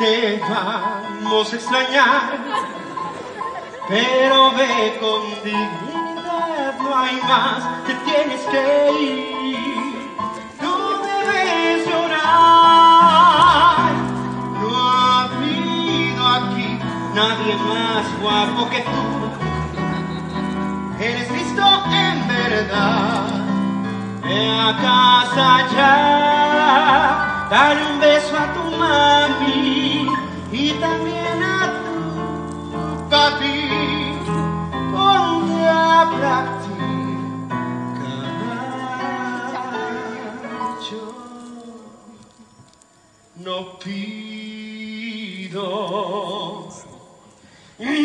te vamos a extrañar, pero ve con dignidad, no hay más, te tienes que ir, no debes llorar. No ha habido aquí nadie más guapo que tú, eres listo en verdad. Ve a casa ya, dale un beso a tu mami y también a tu papi. Ponte a practicar. Yo no pido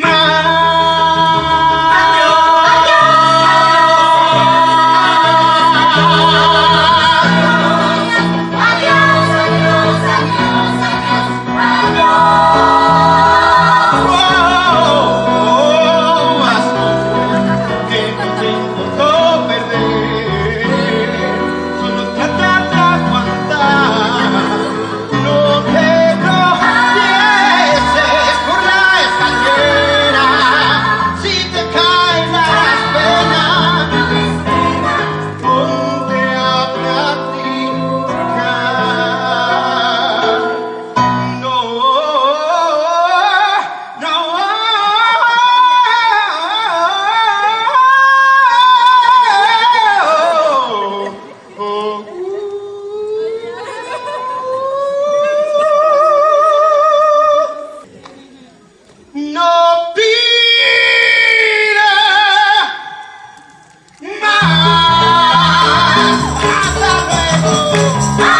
más.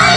¡Ay!